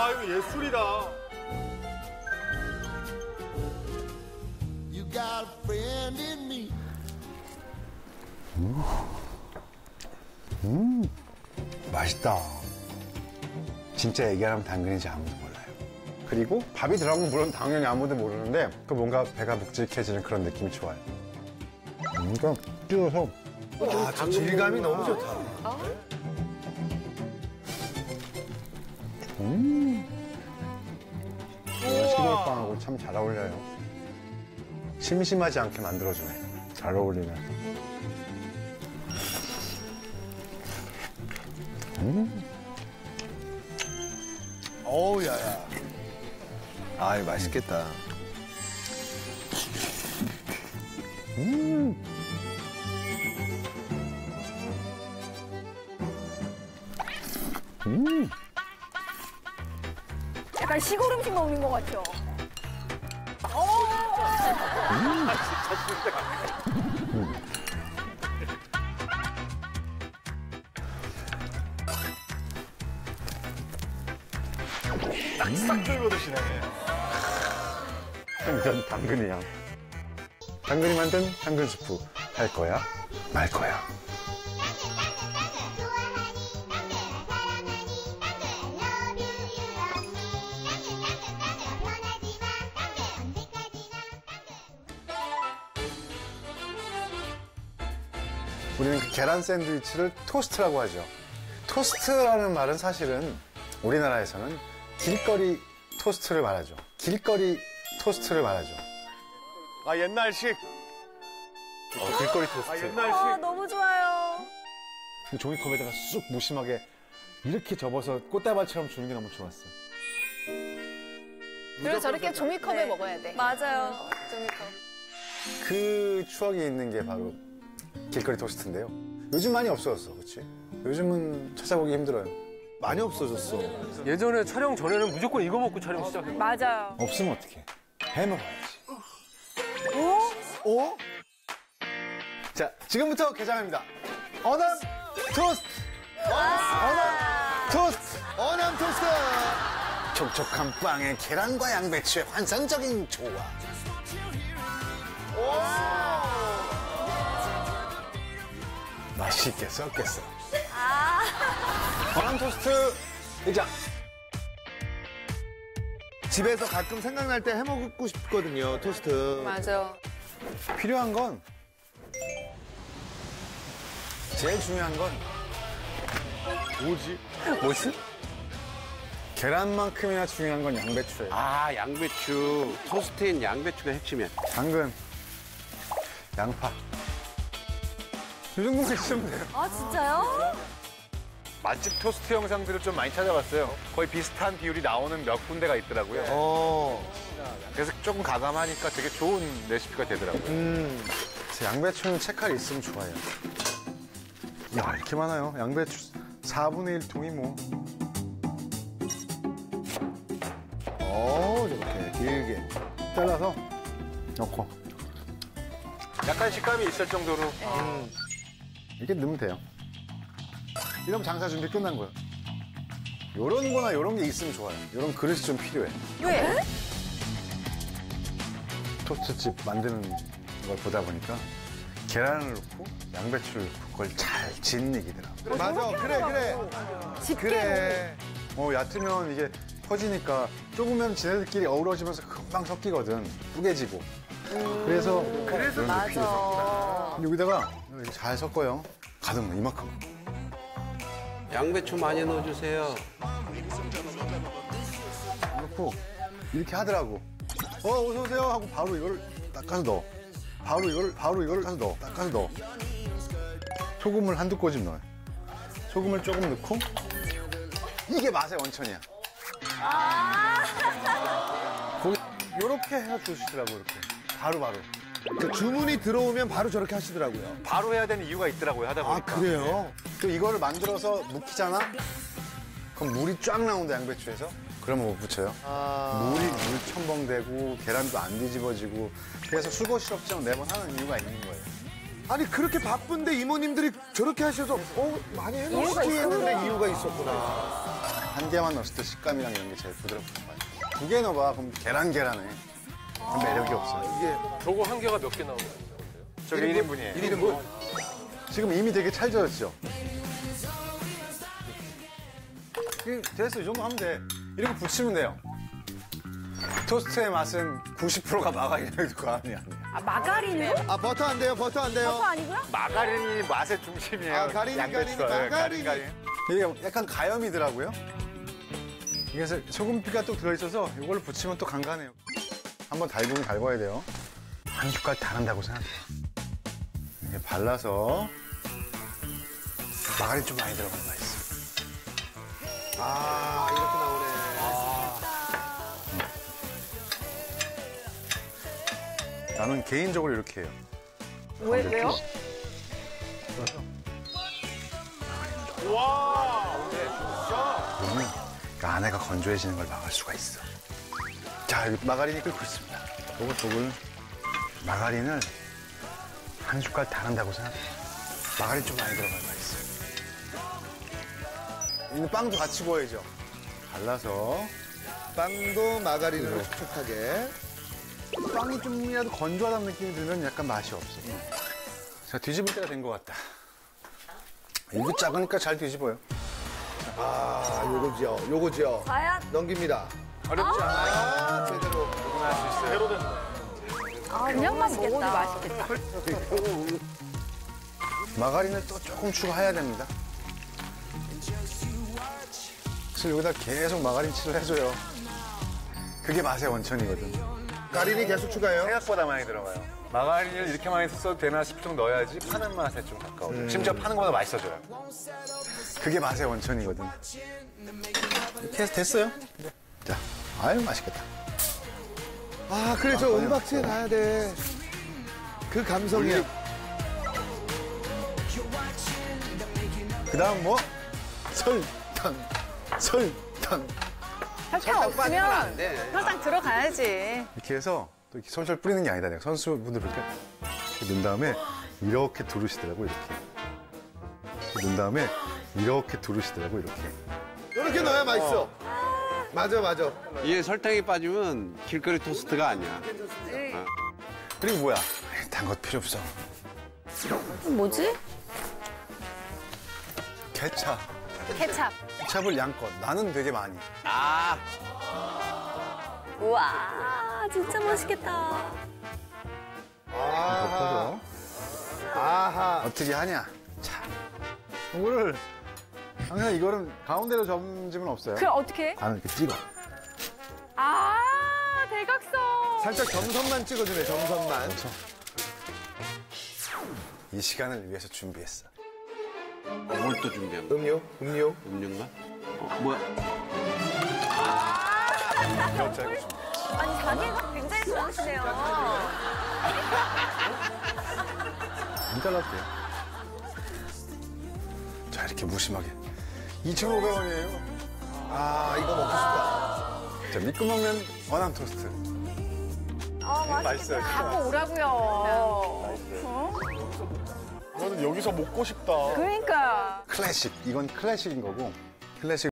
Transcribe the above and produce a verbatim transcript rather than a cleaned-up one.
와, 이거 예술이다. You got a friend in me. 음, 음, 맛있다. 진짜 얘기하면 당근인지 아무도 몰라요. 그리고 밥이 들어간 건 물론 당연히 아무도 모르는데 그 뭔가 배가 묵직해지는 그런 느낌이 좋아요. 그러니까 찌어서 와, 저 질감이 너무 좋다. 어? 음, 시골빵하고 참 잘 어울려요. 심심하지 않게 만들어주네. 잘 어울리네. 음. 어우, 야야. 아, 이거 맛있겠다. 음. 음. 약간 시골 음식 먹는 것 같죠? 어. 음. 아, 진짜 진짜. 음. 싹 들고 드시네. 완전 당근이야. 당근이 만든 당근 수프 할 거야? 말 거야? 우리는 그 계란 샌드위치를 토스트라고 하죠. 토스트라는 말은 사실은 우리나라에서는 길거리 토스트를 말하죠. 길거리 토스트를 말하죠. 아, 옛날식. 어, 길거리 토스트. 아, 옛날식. 아, 너무 좋아요. 종이컵에다가 쑥 무심하게 이렇게 접어서 꽃다발처럼 주는 게 너무 좋았어. 그리고 저렇게 종이컵에 네. 먹어야 돼. 맞아요. 종이컵. 그 추억이 있는 게 바로 길거리 토스트인데요. 요즘 많이 없어졌어, 그렇지? 요즘은 찾아보기 힘들어요. 많이 없어졌어. 예전에 촬영 전에는 무조건 이거 먹고 촬영 시작해. 맞아요. 없으면 어떡해. 해 먹어야지. 어? 어? 자, 지금부터 개장합니다. 어남 토스트! 어남 토스트! 어남 토스트! 촉촉한 빵에 계란과 양배추의 환상적인 조화. 오! 맛있게 썩겠어. 아. 어남 토스트 등장! 집에서 가끔 생각날 때 해먹고 싶거든요, 토스트. 맞아. 필요한 건, 제일 중요한 건 뭐지? 뭐지? 계란만큼이나 중요한 건 양배추예요. 아, 양배추. 토스트엔 양배추가 핵심이야. 당근, 양파. 이 정도만 있으면 돼요. 아, 진짜요? 맛집 토스트 영상들을 좀 많이 찾아봤어요. 거의 비슷한 비율이 나오는 몇 군데가 있더라고요. 어. 그래서 조금 가감하니까 되게 좋은 레시피가 되더라고요. 음. 양배추는 채칼이 있으면 좋아요. 야, 이렇게 많아요. 양배추 사분의 일 통이 뭐. 어, 저렇게 길게 잘라서 넣고. 약간 식감이 있을 정도로. 음. 이렇게 넣으면 돼요. 이러면 장사 준비 끝난 거야. 요런 거나 요런 게 있으면 좋아요. 요런 그릇이 좀 필요해. 왜? 토스트집 만드는 걸 보다 보니까 계란을 넣고 양배추를 넣고 그걸 잘 짓이기더라고. 맞아, 그래, 그래. 집게. 그래. 어, 얕으면 이게 퍼지니까 조금은 지네들끼리 어우러지면서 금방 섞이거든. 뿌개지고. 음, 그래서 그래서 맞아. 여기다가 이렇게 잘 섞어요. 가득 이만큼. 양배추 많이 넣어주세요. 넣고 이렇게 하더라고. 어, 어서 오세요 하고 바로 이거를 닦아서 넣어. 바로 이거를 바로 이거를 닦아서 넣어. 닦아서 넣어. 소금을 한두 꼬집 넣어요. 소금을 조금 넣고 이게 맛의 원천이야. 아 거기 이렇게 해주시더라고 이렇게. 바로 바로. 그러니까 주문이 들어오면 바로 저렇게 하시더라고요. 바로 해야 되는 이유가 있더라고요, 하다 보니까. 아, 그래요? 또 이거를 만들어서 묵히잖아? 그럼 물이 쫙 나온다, 양배추에서? 그러면 못 붙여요. 아... 물이 물첨벙대고 계란도 안 뒤집어지고 그래서 수고스럽지만 매번 하는 이유가 있는 거예요. 아니, 그렇게 바쁜데 이모님들이 저렇게 하셔서 어 많이 해놓으시지 했는데 이유가 있었구나. 아... 한 개만 넣었을 때 식감이랑 이런 게 제일 부드럽고 좋아요. 두 개 넣어봐. 그럼 계란 계란해. 아 매력이 없어요. 이게 저거 한 개가 몇 개 나오는 건데요? 저게 일 인분이에요. 일 인분? 지금 이미 되게 찰져졌죠? 됐어. 이 정도 하면 돼. 이렇게 붙이면 돼요. 토스트의 맛은 구십 퍼센트가 마가린이고 아니 아니야. 아 마가린이요? 아 버터 안 돼요. 버터 안 돼요. 버터 아니고요? 마가린이 맛의 중심이에요. 아, 가린이 가린이 마가린이. 이게 약간 가염이더라고요. 그래서 소금기가 또 들어있어서 이걸 붙이면 또 간간해요. 한번 달구면 달궈야 돼요. 한 숟갈 다 한다고 생각해요. 이렇게 발라서 마가린 좀 많이 들어간 맛있어. 아 이렇게 나오네. 나는 개인적으로 이렇게 해요. 왜, 왜요? 와! 그러면 그 안에가 건조해지는 걸 막을 수가 있어. 자, 마가린이 끓고 있습니다. 보글보글. 마가린을 한 숟갈 다 한다고 생각해요. 마가린 좀 많이 들어갈 거 있어요. 이거 빵도 같이 구워야죠. 발라서. 빵도 마가린으로 촉촉하게. 빵이 좀이라도 건조하다는 느낌이 들면 약간 맛이 없어. 자, 뒤집을 때가 된 것 같다. 이거 작으니까 잘 뒤집어요. 아, 요거지요. 요거지요. 과연? 넘깁니다. 어렵지 않아요. 아, 제대로. 누구나 할 수 있어요. 제대로 됐네. 아, 그냥 맛있겠다. 맛있겠다. 마가린을 또 조금 추가해야 됩니다. 사실 여기다 계속 마가린 칠을 해줘요. 그게 맛의 원천이거든. 가린이 계속 추가해요? 생각보다 많이 들어가요. 마가린을 이렇게 많이 써도 되나 싶으면 넣어야지 파는 맛에 좀 가까워요. 음. 심지어 파는 것보다 맛있어져요. 그게 맛의 원천이거든. 이렇게 해서 됐어요. 네. 자, 아유 맛있겠다. 아 그래, 아, 저 은박지에 가야 돼. 그 감성이. 우리... 그 다음 뭐? 설탕, 설탕. 설탕 없으면 설탕 들어가야지. 이렇게 해서 또 이렇게 솔솔 뿌리는 게 아니다. 내가 선수분들 볼 때 이렇게 넣은 다음에 이렇게 두르시더라고 이렇게. 이렇게 넣은 다음에 이렇게 두르시더라고 이렇게. 이렇게 넣어야 맛있어. 어. 맞아 맞아. 이게 설탕이 빠지면 길거리 토스트가 아니야. 어. 그리고 뭐야? 단 것 필요 없어. 뭐지? 케찹. 케찹. 케찹을 양껏. 나는 되게 많이. 아. 우와, 진짜 맛있겠다. 아하. 아하. 어떻게 하냐? 자, 이거를 항상 이거는 가운데로 점집은 없어요. 그럼 어떻게 해? 나는 이렇게 찍어. 아, 대각선. 살짝 점선만 찍어주네, 점선만. 그렇죠. 이 시간을 위해서 준비했어. 뭘 또 준비한 거야? 음료? 음료? 음료인가? 어, 뭐야? 아 귀엽자고 준비했지. 아니, 자기가 굉장히 좋아하시네요. 안 잘라도 돼요. 자, 이렇게 무심하게. 이천오백 원이에요. 아, 이거 먹고 싶다. 자, 믿고 먹는 원앙 토스트. 아, 맛있겠다. 갖고 오라고요. 어? 나는 여기서 먹고 싶다. 그러니까. 클래식. 이건 클래식인 거고. 클래식.